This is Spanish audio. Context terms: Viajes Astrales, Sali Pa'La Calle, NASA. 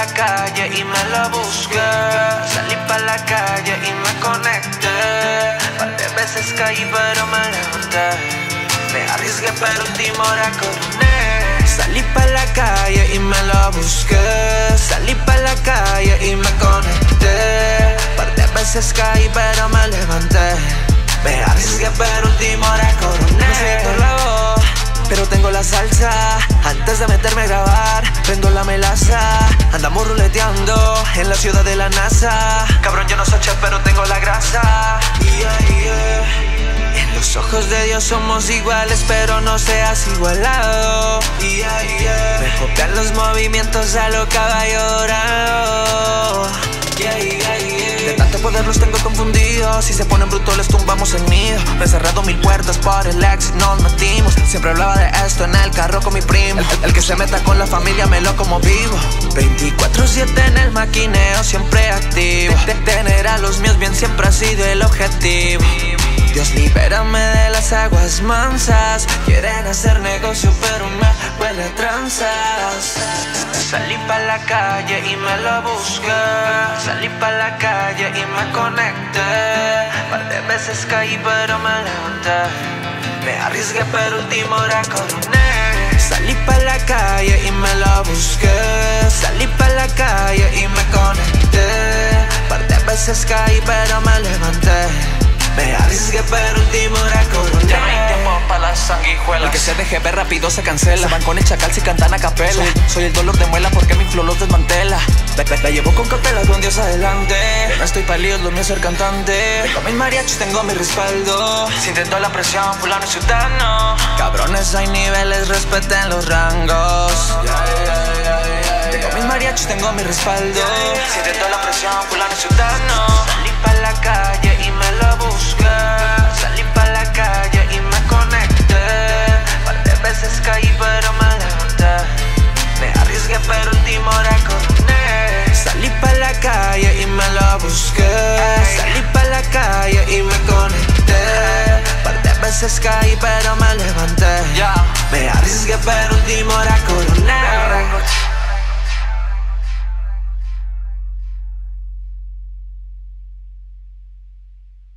la calle y me lo busqué. Salí pa' la calle y me conecté. Par de veces caí pero me levanté. Me arriesgué pero un timón acordé. Salí pa' la calle y me lo busqué. Salí pa' la calle y me conecté. Par de veces caí pero me levanté. Me arriesgué pero un timón acordé. Me siento loco, pero tengo la salsa. Antes de meterme a grabar, prendo la melaza. Andamos ruleteando en la ciudad de la NASA. Cabrón, yo no soy chef, pero tengo la grasa. Yeah, yeah. En los ojos de Dios somos iguales, pero no seas igualado. Yeah, yeah. Me copian los movimientos a lo caballo dorado. Yeah, yeah, yeah. De tanto poder los tengo confundidos. Si se ponen brutos les tumbamos el nido. Me he cerrado mil puertas por el ex, nos metimos. Siempre hablaba de esto en el carro con mi primo. El que se meta con la familia me lo como vivo. 24/7 en el maquineo, siempre activo. Tener a los míos bien siempre ha sido el objetivo. Dios, libérame de las aguas mansas. Quieren hacer negocio pero me huele a tranzas. Salí pa' la calle y me lo busqué. Salí pa' la calle y me conecté. Par de veces caí pero me levanté. Me arriesgué pero última hora coroné. Salí pa' la calle y me lo busqué. Salí pa' la calle y me conecté. Par de veces caí pero me levanté. Me arriesgué pero último era coroné. Ya no hay tiempo pa' las sanguijuelas. El que se deje ver rápido se cancela. Se van con el chacal si cantan a capela. Soy el dolor de muela porque mi flow los desmantela. La llevo con cautela con Dios adelante. Yo no estoy pa' líos, lo mío es ser cantante. Tengo mis mariachis, tengo mi respaldo. Sintiendo la presión, fulano y ciudadano. Cabrones, hay niveles, respeten los rangos. Tengo mis mariachis, tengo mi respaldo. Sintiendo la presión, fulano y ciudadano. Salí pa' la calle y me lo busqué. Salí pa' la calle y me conecté. Par de veces caí pero me levanté. Me arriesgué pero última hora coroné. Salí pa' la calle y me lo busqué. Salí pa' la calle y me conecté. Par de veces caí pero me levanté. Me arriesgué pero última hora coroné.